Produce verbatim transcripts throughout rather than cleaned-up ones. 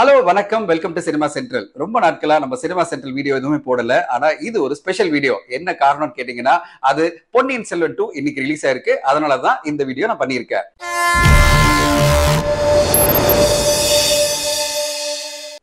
Hello, வணக்கம் welcome to Cinema Central. ரொம்ப நாட்களா நம்ம சினிமா சென்ட்ரல் வீடியோ எதுவுமே போடல. ஆனா இது ஒரு ஸ்பெஷல் வீடியோ. என்ன காரணம்னு கேட்டிங்கன்னா அது பொன்னியின் செல்வன் two இன்னைக்கு ரிலீஸ் ஆயிருக்கு. அதனால தான் இந்த வீடியோ நான் பண்ணியிருக்கேன்.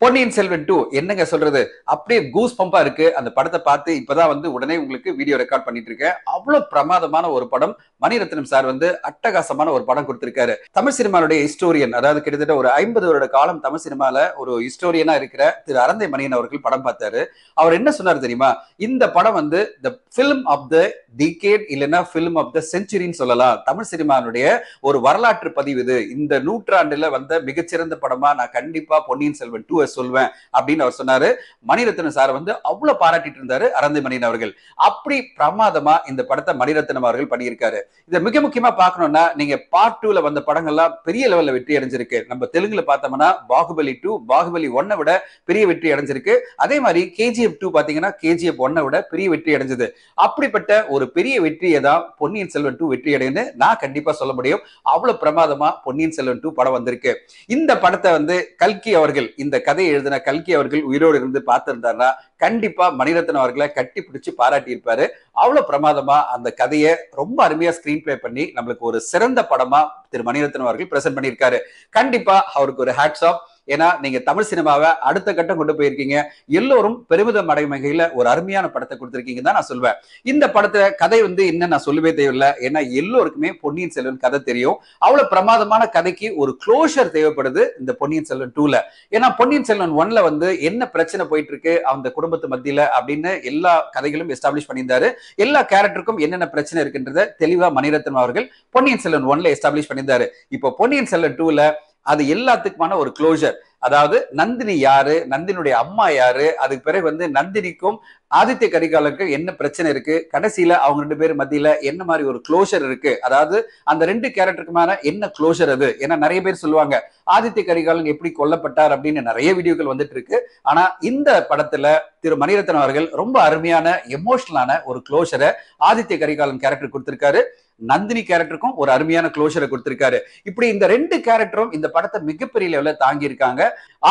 பொன்னியின் செல்வன் two என்னங்க சொல்றது? அப்படியே கூஸ் பம்பா இருக்கு. அந்த படத்தை பார்த்து இப்பதான் வந்து உடனே உங்களுக்கு வீடியோ ரெக்கார்ட் பண்ணிட்டு இருக்கேன். அவ்வளவு பிரமாதமான ஒரு படம். மணிரத்னம் சார் வந்து அட்டகாசமான ஒரு படம் கொடுத்திருக்காரு. தமிழ் சினிமாவுடைய ஹிஸ்டோரியன், அதாவது கிட்டத்தட்ட ஒரு ஐம்பது வருட காலம் தமிழ் சினிமால ஒரு ஹிஸ்டோரியனா இருக்கிற திரு அரந்தை மணியன் அவர்கள் படம் பார்த்தாரு. அவர் என்ன சொன்னார் தெரியுமா? இந்த படம் வந்து the film of the decade இல்லைன்னா பிலிம் ஆஃப் த செஞ்சுரின்னு சொல்லலாம். தமிழ் சினிமாவுடைய ஒரு வரலாற்று பதிவு இது. இந்த நூற்றாண்டுல வந்த மிகச்சிறந்த படமா நான் கண்டிப்பா பொன்னியின் செல்வன் two சொல்வேன் அப்படின்னு அவர் சொன்னாரு. மணிரத்னம் சார் வந்து அவ்வளவு பாராட்டிட்டு இருந்தாரு அரந்தை மணியன் அவர்கள். அப்படி பிரமாதமா இந்த படத்தை மணிரத்னம் அவர்கள் பண்ணியிருக்காரு. இதை மிக முக்கியமா பார்க்கணும்னா நீங்க பார்ட் டூல வந்த படங்கள்லாம் பெரிய லெவல்ல வெற்றி அடைஞ்சிருக்கு. நம்ம தெலுங்குல பார்த்தோம்னா பாகுபலி டூ பாகுபலி ஒன்னை விட பெரிய வெற்றி அடைஞ்சிருக்கு. அதே மாதிரி கேஜிஎஃப் டூ பாத்தீங்கன்னா கேஜிஎஃப் ஒன்னை விட பெரிய வெற்றி அடைஞ்சது. அப்படிப்பட்ட ஒரு பெரிய வெற்றியை தான் பொன்னியின் செல்வன் two வெற்றி அடையுன்னு நான் கண்டிப்பா சொல்ல முடியும். அவ்வளவு பிரமாதமா பொன்னியின் செல்வன் two படம் வந்திருக்கு. இந்த படத்தை வந்து கல்கி அவர்கள், இந்த கதை எழுதின கல்கி அவர்கள் உயிரோடு இருந்து பார்த்திருந்தாருன்னா கண்டிப்பா மணிரத்னம் அவர்களை கட்டி பிடிச்சு பாராட்டி இருப்பாரு. அவ்வளவு பிரமாதமா அந்த கதையை ரொம்ப அருமையா ஸ்கிரீன் பிளே பண்ணி நம்மளுக்கு ஒரு சிறந்த படமா திரு மணிரத்னம் அவர்கள் பிரசன்ட் பண்ணியிருக்காரு. கண்டிப்பா அவருக்கு ஒரு ஹேட்ஸ் ஆஃப். ஏன்னா நீங்க தமிழ் சினிமாவை அடுத்த கட்டம் கொண்டு போயிருக்கீங்க. எல்லோரும் பெருமிதம் அடையும் வகையில ஒரு அருமையான படத்தை கொடுத்துருக்கீங்க தான் நான் சொல்வேன். இந்த படத்துல கதை வந்து என்ன நான் சொல்லவே தேவையில்லை. ஏன்னா எல்லோருக்குமே பொன்னியின் செல்வன் கதை தெரியும். அவ்வளவு பிரமாதமான கதைக்கு ஒரு க்ளோஷர் தேவைப்படுது இந்த பொன்னியின் செல்வன் two ல. ஏன்னா பொன்னியின் செல்வன் one ல வந்து என்ன பிரச்சனை போயிட்டு இருக்கு அந்த குடும்பத்து மத்தியில அப்படின்னு எல்லா கதைகளும் எஸ்டாப்ளிஷ் பண்ணியிருந்தாரு. எல்லா கேரக்டருக்கும் என்னென்ன பிரச்சனை இருக்குன்றத தெளிவா மணிரத்னம் அவர்கள் பொன்னியின் செல்வன் one ல எஸ்டாப்ளிஷ் பண்ணியிருந்தாரு. இப்போ பொன்னியின் செல்வன் two ல அது எல்லாத்துக்குமான ஒரு க்ளோஷர். அதாவது நந்தினி யாரு, நந்தினுடைய அம்மா யாரு, அதுக்கு பிறகு வந்து நந்தினிக்கும் ஆதித்ய கரிகாலருக்கு என்ன பிரச்சனை இருக்கு, கடைசியில அவங்க ரெண்டு பேர் மத்தியில என்ன மாதிரி ஒரு க்ளோஷர் இருக்கு, அதாவது அந்த ரெண்டு கேரக்டருக்குமான என்ன க்ளோஷர் அது. ஏன்னா நிறைய பேர் சொல்லுவாங்க ஆதித்ய கரிகாலன் எப்படி கொல்லப்பட்டார் அப்படின்னு நிறைய வீடியோக்கள் வந்துட்டு இருக்கு. ஆனா இந்த படத்துல திரு மணிரத்னம் அவர்கள் ரொம்ப அருமையான எமோஷனலான ஒரு க்ளோஷரை ஆதித்ய கரிகாலன் கேரக்டர் கொடுத்திருக்காரு. நந்தினி கேரக்டருக்கும் ஒரு அருமையான க்ளோஷரை கொடுத்திருக்காரு. இப்படி இந்த ரெண்டு கேரக்டரும் இந்த படத்தை மிகப்பெரிய லெவலில் தாங்கியிருக்காங்க.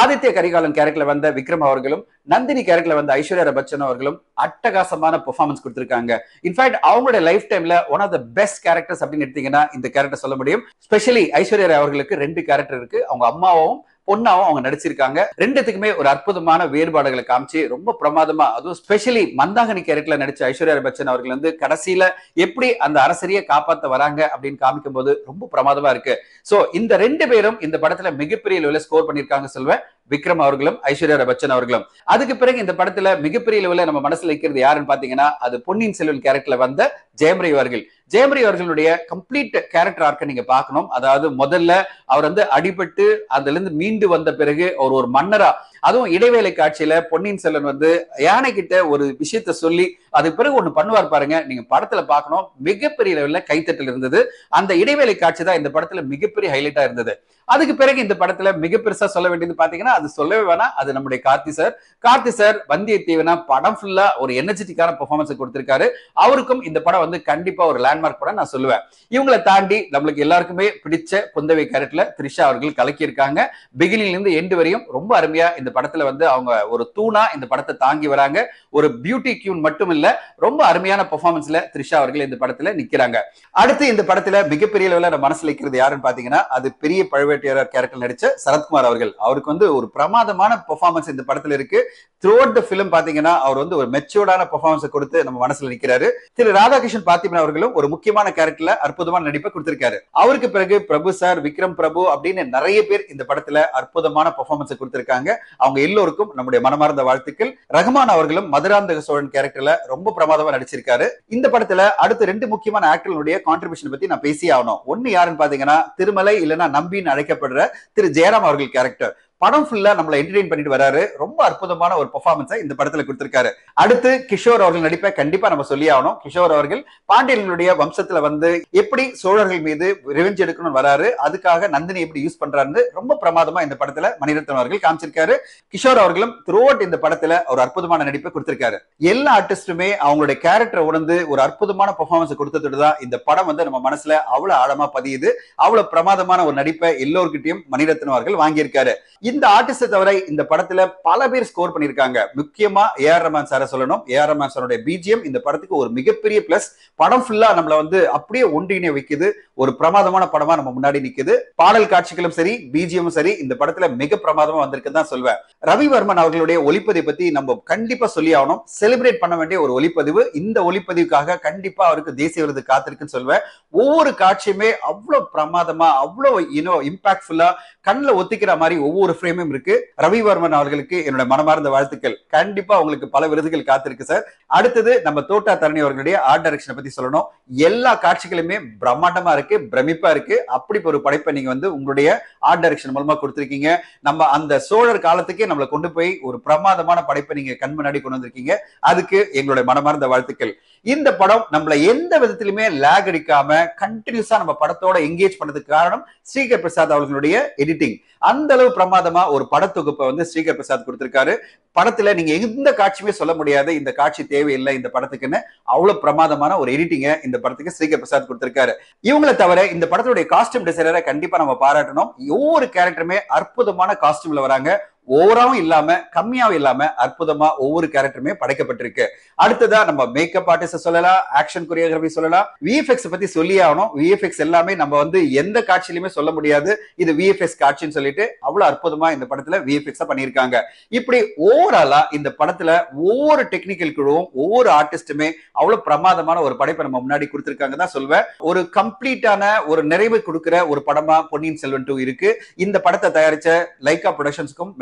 ஆதித்ய கரிகாலன் கேரக்டர்ல வந்த விக்ரம் அவர்களும் நந்தினி கேரக்டர்ல வந்த ஐஸ்வர்யா பச்சன் அவர்களும் அட்டகாசமான பெர்ஃபார்மன்ஸ் கொடுத்திருக்காங்க. இன்ஃபேக்ட் அவங்களுடைய லைஃப் டைம்ல one of the best characters அப்படின்னு எடுத்தீங்கன்னா இந்த கேரக்டர் சொல்ல முடியும். ஸ்பெஷலி ஐஸ்வர்யா அவர்களுக்கு ரெண்டு கேரக்டர் இருக்கு. அவங்க அம்மாவும் பொண்ணாவும் அவங்க நடிச்சிருக்காங்க. ரெண்டுத்துக்குமே ஒரு அற்புதமான வேறுபாடுகளை காமிச்சு ரொம்ப பிரமாதமா, அதுவும் ஸ்பெஷலி மந்தாகனி கேரக்டர்ல நடிச்ச ஐஸ்வர்யா பச்சன் அவர்கள் வந்து கடைசியில எப்படி அந்த அரசரியை காப்பாற்ற வராங்க அப்படின்னு காமிக்கும் போது ரொம்ப பிரமாதமா இருக்கு. சோ இந்த ரெண்டு பேரும் இந்த படத்துல மிகப்பெரிய லெவலில் ஸ்கோர் பண்ணிருக்காங்க சொல்வேன். விக்ரம் அவர்களும் ஐஸ்வர்யா பச்சன் அவர்களும். அதுக்கு பிறகு இந்த படத்துல மிகப்பெரிய லெவலில் நம்ம மனசுல வைக்கிறது யாருன்னு பாத்தீங்கன்னா அது பொன்னியின் செல்வன் கேரக்டர்ல வந்த ஜெயமரி அவர்கள். ஜெயமரி அவர்களுடைய கம்ப்ளீட் கேரக்டர் ஆர்க்க நீங்க பார்க்கணும். அதாவது முதல்ல அவர் வந்து அடிபட்டு அதுல இருந்து மீண்டு வந்த பிறகு அவர் ஒரு மன்னரா, அதுவும் இடைவேளை காட்சியில பொன்னியின் செல்வன் வந்து யானை கிட்ட ஒரு விஷயத்த சொல்லி அதுக்கு பிறகு ஒண்ணு பண்ணுவார் பாருங்க. நீங்க படத்துல பார்க்கணும். மிகப்பெரிய லெவல்ல கைத்தட்டல் இருந்தது. அந்த இடைவேளை காட்சி தான் இந்த படத்துல மிகப்பெரிய ஹைலைட்டா இருந்தது. அதுக்கு பிறகு இந்த படத்துல மிக பெருசா சொல்ல வேண்டியது பாத்தீங்கன்னா அது சொல்லவே வேணாம், அது நம்முடைய கார்த்தி சார். கார்த்தி சார் வந்தியத்தேவனா படம் ஃபுல்லா ஒரு எனர்ஜெட்டிக்கான பெர்ஃபார்மன்ஸ் கொடுத்திருக்காரு. அவருக்கும் இந்த படம் வந்து கண்டிப்பா ஒரு லேண்ட்மார்க் படம் நான் சொல்லுவேன். இவங்களை தாண்டி நம்மளுக்கு எல்லாருக்குமே பிடிச்ச குந்தவை கேரக்டர்ல த்ரிஷா அவர்கள் கலக்கியிருக்காங்க. பிகினில இருந்து எண்டு வரையும் ரொம்ப அருமையா இந்த படத்துல வந்து அவங்க ஒரு தூணா இந்த படத்தை தாங்கி வராங்க. ஒரு பியூட்டி கியூன் மட்டும் இல்ல, ரொம்ப அருமையான பெர்ஃபார்மன்ஸ்ல த்ரிஷா அவர்கள் இந்த படத்துல நிக்கிறாங்க. அடுத்து இந்த படத்துல மிகப்பெரிய லெவலில் நம்ம மனசுல இருக்கிறது யாருன்னு பாத்தீங்கன்னா அது பெரிய பழுவேட்டையாரர் கேரக்டர் நடிச்ச சரத்குமார் அவர்கள். அவருக்கு வந்து ஒரு பிரமாதமான பெர்ஃபார்மன்ஸ் இந்த படத்துல இருக்கு. த்ரூ அவுட் த பிலிம் பாத்தீங்கன்னா அவர் வந்து ஒரு மெச்சூர்டான பெர்ஃபார்மன்ஸை கொடுத்து நம்ம மனசுல நிக்கிறாரு. திரு ராதாகிருஷ்ணன் பார்த்திபன் அவர்களும் ஒரு முக்கியமான கேரக்டர்ல அற்புதமான நடிப்பை கொடுத்திருக்காரு. அவருக்கு பிறகு பிரபு சார், விக்ரம் பிரபு அப்படின்னு நிறைய பேர் இந்த படத்துல அற்புதமான பெர்ஃபார்மன்ஸை கொடுத்திருக்காங்க. அவங்க எல்லோருக்கும் நம்முடைய மனமார்ந்த வாழ்த்துக்கள். ரஹ்மான் அவர்களும் மதுராந்தக சோழன் கேரக்டர்ல ரொம்ப பிரமாதமா நடிச்சிருக்காரு. இந்த படத்துல அடுத்து ரெண்டு முக்கியமான ஆக்டர்களுடைய கான்ட்ரிபியூஷன் பத்தி நான் பேசி ஆகணும். ஒன்னு யாருன்னு பாத்தீங்கன்னா திருமலை இல்லைன்னா நம்பின்னு அழைக்கப்படுற திரு ஜெயராம் அவர்கள் கேரக்டர். படம் ஃபுல்லா நம்மளை என்டர்டெயின் பண்ணிட்டு வராரு. ரொம்ப அற்புதமான ஒரு பெர்ஃபார்மன்ஸை இந்த படத்துல கொடுத்திருக்காரு. அடுத்து கிஷோர் அவர்கள் நடிப்பை கண்டிப்பா நம்ம சொல்லி ஆகணும். கிஷோர் அவர்கள் பாண்டியர்களுடைய வம்சத்துல வந்து எப்படி சோழர்கள் மீது ரிவெஞ்ச் எடுக்கணும்னு வராரு, அதுக்காக நந்தினி எப்படி யூஸ் பண்றாருன்னு ரொம்ப பிரமாதமா இந்த படத்துல மணிரத்னம் அவர்கள் காமிச்சிருக்காரு. கிஷோர் அவர்களும் த்ரூ அவுட் இந்த படத்துல ஒரு அற்புதமான நடிப்பை கொடுத்திருக்காரு. எல்லா ஆர்டிஸ்டுமே அவங்களுடைய கேரக்டரை உணர்ந்து ஒரு அற்புதமான பெர்ஃபார்மன்ஸ் கொடுத்ததோடு தான் இந்த படம் வந்து நம்ம மனசுல அவ்வளவு ஆழமா பதியுது. அவ்வளவு பிரமாதமான ஒரு நடிப்பை எல்லோருக்கிட்டையும் மணிரத்னம் அவர்கள் வாங்கியிருக்காரு. இந்த ஆர்டிஸ்ட் தவிர இந்த படத்துல பல பேர் ஸ்கோர் பண்ணிருக்காங்க. முக்கியமா ஏ ஆர் ரஹ்மான் சார சொல்லணும். ஏ ஆர் ரஹ்மான் சாரோட பிஜிஎம் இந்த படத்துக்கு ஒரு மிகப்பெரிய பிளஸ். படம் ஃபுல்லா நம்மள வந்து அப்படியே ஒன்றிணை வைக்குது, ஒரு பிரமாதமான படமா நம்ம முன்னாடி நிக்குது. பாடல் காட்சிகளும் சரி பிஜிஎம் சரி இந்த படத்துல மிக பிரமாதமா வந்திருக்குன்னு தான் சொல்வேன். ரவிவர்மன் அவர்களுடைய ஒளிப்பதிவை பத்தி நம்ம கண்டிப்பா சொல்லி ஆகணும். செலிப்ரேட் பண்ண வேண்டிய ஒரு ஒளிப்பதிவு. இந்த ஒளிப்பதிவுக்காக கண்டிப்பா அவருக்கு தேசிய விருது காத்திருக்குன்னு சொல்வேன். ஒவ்வொரு காட்சியுமே அவ்வளவு பிரமாதமா அவ்வளவு யூனோ இம்பாக்ட்ஃபுல்லா கண்ணில் ஒத்திக்கிற மாதிரி ஒவ்வொரு ஃப்ரேமும் இருக்கு. ரவிவர்மன் அவர்களுக்கு என்னோட மனமார்ந்த வாழ்த்துக்கள். கண்டிப்பா உங்களுக்கு பல விருதுகள் காத்திருக்கு சார். அடுத்தது நம்ம தோட்டா தரணி அவர்களுடைய ஆர்ட் டைரக்ஷனை பத்தி சொல்லணும். எல்லா காட்சிகளுமே பிரம்மாண்டமா இருக்கு, பிரமிப்பா இருக்கு. அப்படி ஒரு படைப்பை நீங்க வந்து உங்களுடைய ஆர்ட் டைரக்ஷன் மூலமா கொடுத்திருக்கீங்க. நம்ம அந்த சோழர் காலத்துக்கே நம்மளை கொண்டு போய் ஒரு பிரமாதமான படைப்பை நீங்க கண் முன்னாடி கொண்டு வந்திருக்கீங்க. அதுக்கு எங்களுடைய மனமார்ந்த வாழ்த்துக்கள். இந்த படம் நம்மள எந்த விதத்திலுமே லேக் அடிக்காம கண்டினியூஸா நம்ம படத்தோட எங்கேஜ் பண்ணதுக்கு காரணம் ஸ்ரீகர் பிரசாத் அவர்களுடைய எடிட்டிங். அந்த அளவு பிரமாதமா ஒரு படத்தொகுப்பை வந்து ஸ்ரீகர் பிரசாத் கொடுத்திருக்காரு. படத்துல நீங்க எந்த காட்சியுமே சொல்ல முடியாது இந்த காட்சி தேவையில்லை இந்த படத்துக்குன்னு. அவ்வளவு பிரமாதமான ஒரு எடிட்டிங்கை இந்த படத்துக்கு ஸ்ரீகர் பிரசாத் கொடுத்திருக்காரு. இவங்களை தவிர இந்த படத்துடைய காஸ்டியூம் டிசைனரை கண்டிப்பா நம்ம பாராட்டணும். ஒவ்வொரு கேரக்டருமே அற்புதமான காஸ்டியூம்ல வராங்க. ஓவராவும் இல்லாம கம்மியாவும் இல்லாம அற்புதமா ஒவ்வொரு கேரக்டருமே படைக்கப்பட்டிருக்கு. அடுத்ததா நம்ம மேக்கப் ஆர்டிஸ்ட் சொல்லலாம், ஆக்ஷன் கொரியோகிராஃபி சொல்லலாம், விஎஃப்எக்ஸ் பத்தி சொல்லி ஆகணும். விஎஃப்எக்ஸ் எல்லாமே நம்ம வந்து எந்த காட்சியிலுமே சொல்ல முடியாது இது விஎஃப்எக்ஸ் காட்சின்னு சொல்லிட்டு அவ்வளவு அற்புதமா இந்த படத்துல விஎஃப்எக்ஸா பண்ணியிருக்காங்க. இப்படி ஓவராலா இந்த படத்துல ஒவ்வொரு டெக்னிக்கல் குழுவும் ஒவ்வொரு ஆர்டிஸ்டுமே அவ்வளவு பிரமாதமான ஒரு படைப்பை நம்ம முன்னாடி கொடுத்திருக்காங்க தான் சொல்வேன். ஒரு கம்ப்ளீட்டான ஒரு நிறைவு கொடுக்கிற ஒரு படமா பொன்னியின் செல்வன் டூ இருக்கு. இந்த படத்தை தயாரிச்ச லைகா ப்ரொடக்ஷன்ஸ்க்கும்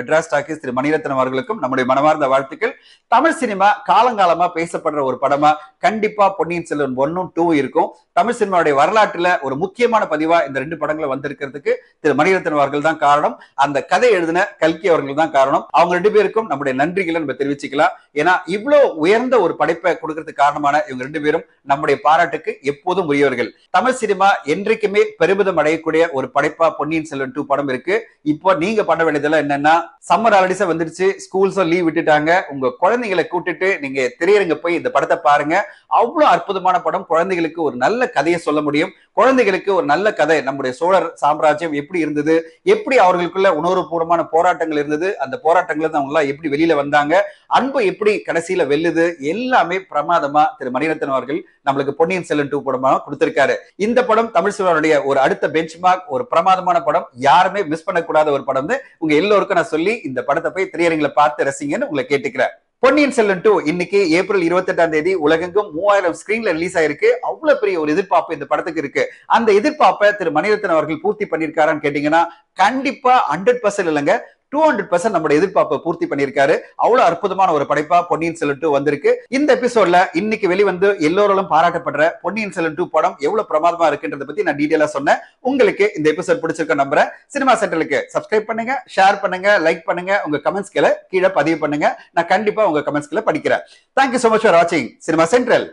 திரு மணி ரத்னம் அவர்களுக்கும் நம்முடைய மனமார்ந்த வாழ்த்துக்கள். தமிழ் சினிமா காலங்காலமா பேசப்படுற ஒரு படமா கண்டிப்பா பொன்னியின் செல்வன் ஒன்னும் டூ இருக்கும். தமிழ் சினிமாவுடைய வரலாற்றுல ஒரு முக்கியமான பதிவா இந்த ரெண்டு படங்களை வந்திருக்கிறதுக்கு திரு மணி ரத்னம் அவர்கள் தான் காரணம். அந்த கதை எழுதின கல்கி அவர்கள் தான் காரணம். அவங்க ரெண்டு பேருக்கும் நம்முடைய நன்றிகளை நம்ம தெரிவிச்சுக்கலாம். ஏன்னா இவ்வளவு உயர்ந்த ஒரு படைப்பை கொடுக்கறதுக்கு காரணமான இவங்க ரெண்டு பேரும் நம்முடைய பாராட்டுக்கு எப்போதும் உரியவர்கள். தமிழ் சினிமா என்றைக்குமே பெருமிதம் அடையக்கூடிய ஒரு படைப்பா பொன்னியின் செல்வன் டூ படம் இருக்கு. இப்போ நீங்க பண்ண வேண்டியதெல்லாம் என்னன்னா, சம்மர் ஹாலிடேஸ் வந்துருச்சு, ஸ்கூல்ஸும் லீவ் விட்டுட்டாங்க, உங்க குழந்தைகளை கூட்டிட்டு நீங்க திரையரங்க போய் இந்த படத்தை பாருங்க. அவ்வளவு அற்புதமான படம். குழந்தைகளுக்கு ஒரு நல்ல கதையை சொல்ல முடியும். குழந்தைகளுக்கு ஒரு நல்ல கதை, நம்முடைய சோழர் சாம்ராஜ்யம் எப்படி இருந்தது, எப்படி அவர்களுக்குள்ள உணர்வுபூர்வமான போராட்டங்கள் இருந்தது, அந்த போராட்டங்கள் இருந்து அவங்க எல்லாம் எப்படி வெளியில வந்தாங்க, அன்பு எப்படி கடைசியில வெல்லுது, எல்லாமே பிரமாதமா திரு மணிரத்னம் அவர்கள் நம்மளுக்கு பொன்னியின் செல்வன் டூ படமா கொடுத்திருக்காரு. இந்த படம் தமிழ் சினிமாவுடைய ஒரு அடுத்த பெஞ்ச்மார்க், ஒரு பிரமாதமான படம், யாருமே மிஸ் பண்ணக்கூடாத ஒரு படம். உங்க எல்லோருக்கும் நான் சொல்லி இந்த படத்தை போய் திரையரங்களை பார்த்து ரசிங்கன்னு உங்களை கேட்டுக்கிறேன். பொன்னியின் செல்வன் டூ இன்னைக்கு ஏப்ரல் இருபத்தி எட்டாம் தேதி உலகெங்கும் மூவாயிரம் ஸ்கிரீன்ல ரிலீஸ் ஆயிருக்கு. அவ்வளவு பெரிய ஒரு எதிர்பார்ப்பு இந்த படத்துக்கு இருக்கு. அந்த எதிர்பார்ப்பை திரு மணிரத்னம் அவர்கள் பூர்த்தி பண்ணியிருக்காரான்னு கேட்டீங்கன்னா கண்டிப்பா ஹண்ட்ரட் பர்சன்ட் இல்லைங்க, டூ ஹண்ட்ரட் பர்சன்ட் நம்மளோட எதிர்பார்ப்பை பூர்த்தி பண்ணியிருக்காரு. அவ்வளவு அற்புதமான ஒரு படைப்பா பொன்னியின் செல்வன் டூ வந்திருக்கு. இந்த எபிசோட்ல இன்னைக்கு வெளிவந்து எல்லோராலும் பாராட்டப்படுற பொன்னியின் செல்வன் டூ படம் எவ்வளவு பிரமாதமா இருக்குன்றத பத்தி நான் டீடைலா சொன்னேன். உங்களுக்கு இந்த எபிசோட் பிடிச்சிருக்க நம்புறேன். சினிமா சென்ட்ரலுக்கு சப்ஸ்கிரைப் பண்ணுங்க, ஷேர் பண்ணுங்க, லைக் பண்ணுங்க, உங்க கமெண்ட்ஸ்களை கீழே பதிவு பண்ணுங்க. நான் கண்டிப்பா உங்க கமெண்ட்ஸ்களை படிக்கிறேன். தேங்க்யூ சோ மச் ஃபார் வாட்சிங் சினிமா சென்ட்ரல்.